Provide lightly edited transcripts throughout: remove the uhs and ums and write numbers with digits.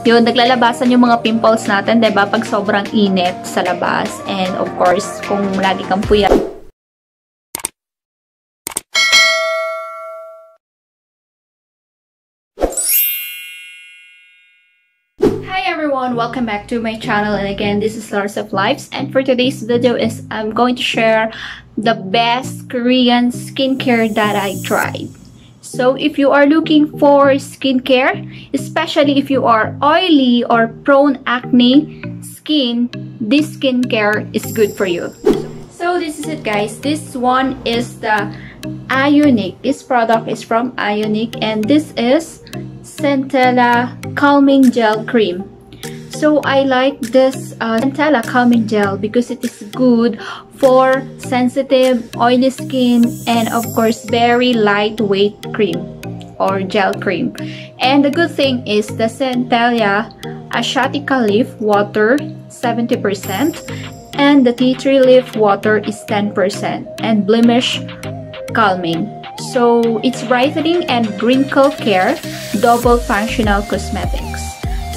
Yun, naglalabasan yung mga pimples natin, diba? Pag sobrang init sa labas. And of course, kung lagi kang puyat. Welcome back to my channel, and again, this is Lhorsef Lifes, and for today's video is I'm going to share the best Korean skincare that I tried. So if you are looking for skincare, especially if you are oily or prone acne skin, this skincare is good for you. So this is it, guys. This one is the iUNIK. This product is from iUNIK, and this is Centella Calming Gel Cream. So I like this Centella Calming Gel because it is good for sensitive, oily skin, and of course very lightweight cream or gel cream. And the good thing is the Centella Asiatica leaf water 70% and the tea tree leaf water is 10% and blemish calming. So it's brightening and wrinkle care, double functional cosmetics.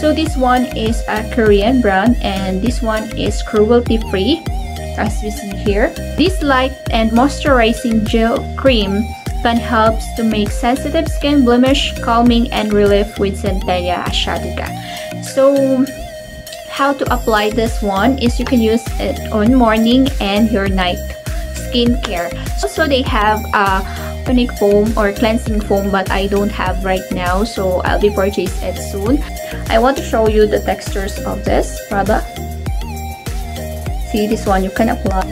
So this one is a Korean brand, and this one is cruelty free, as we see here. This light and moisturizing gel cream can help to make sensitive skin blemish calming and relief with Centella asiatica. So how to apply this one is you can use it on morning and your night skincare. Also, they have tonic foam or cleansing foam, but I don't have right now, so I'll be purchasing it soon. I want to show you the textures of this product. See, this one you can apply.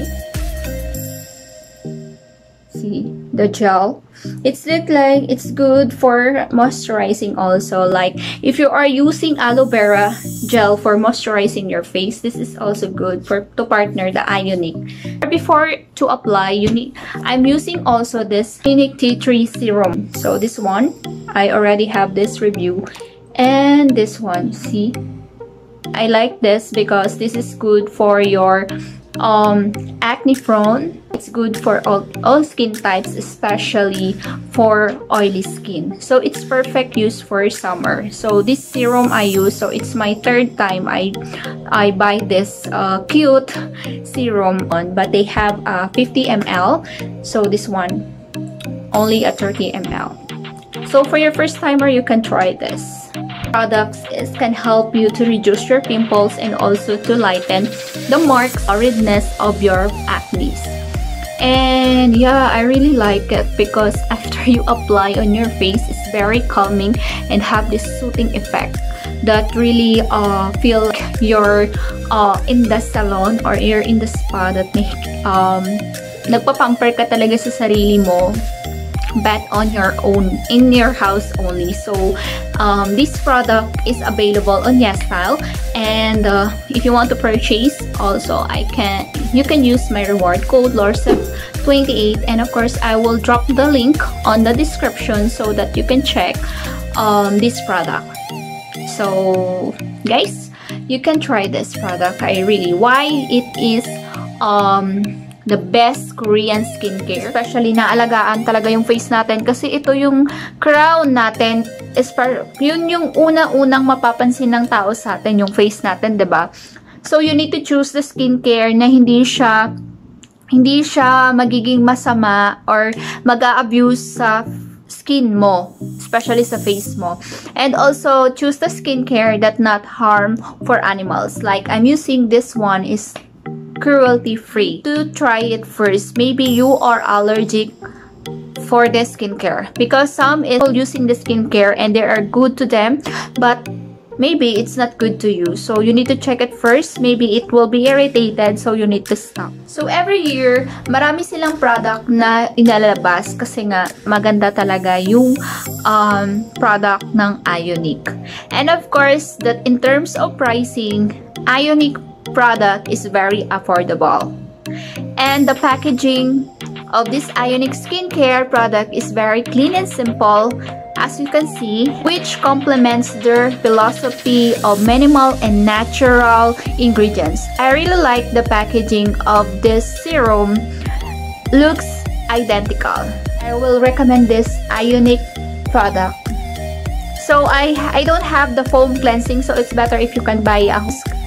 See the gel, it's look like it's good for moisturizing also, like if you are using aloe vera gel for moisturizing your face, this is also good for to partner the iUNIK. Before to apply, I'm using also this iUNIK tea tree serum. So this one I already have this review, and this one, see, I like this because this is good for your acne prone. It's good for all skin types, especially for oily skin, so it's perfect use for summer. So this serum I use, so it's my third time I buy this cute serum on, but they have 50 ml, so this one only a 30 ml. So for your first timer, you can try this products. It can help you to reduce your pimples and also to lighten the marks or redness of your acne. And yeah, I really like it because after you apply on your face, it's very calming and have this soothing effect that really feel like you're in the salon or you're in the spa, that nagpapamper ka talaga sa sarili mo, but on your own, in your house only. So this product is available on YesStyle, and if you want to purchase also, you can use my reward code LORSEF28, and of course I will drop the link on the description so that you can check this product. So guys, you can try this product. I really why it is the best Korean skincare. Especially naalagaan talaga yung face natin kasi ito yung crown natin. Yun yung una-unang mapapansin ng tao sa atin, yung face natin, diba? So you need to choose the skincare na hindi siya magiging masama or mag-a-abuse sa skin mo, especially sa face mo. And also choose the skincare that not harm for animals. Like I'm using this one is cruelty free. To try it first, maybe you are allergic for the skincare, because some is using the skincare and they are good to them, but maybe it's not good to you, so you need to check it first. Maybe it will be irritated, so you need to stop. So every year marami silang product na inalabas kasi nga maganda talaga yung product ng iUNIK. And of course that in terms of pricing, iUNIK product is very affordable, and the packaging of this iUNIK skincare product is very clean and simple, as you can see, which complements their philosophy of minimal and natural ingredients. I really like the packaging of this serum, looks identical. I will recommend this iUNIK product. So I don't have the foam cleansing, so it's better if you can buy a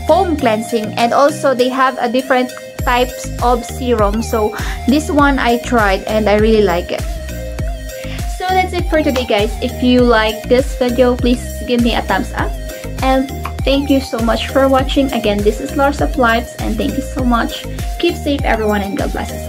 foam cleansing. And also they have a different types of serum, so this one I tried and I really like it. So that's it for today, guys. If you like this video, please give me a thumbs up, and thank you so much for watching. Again, this is Lhorsef Lifes, and thank you so much. Keep safe, everyone, and God bless us.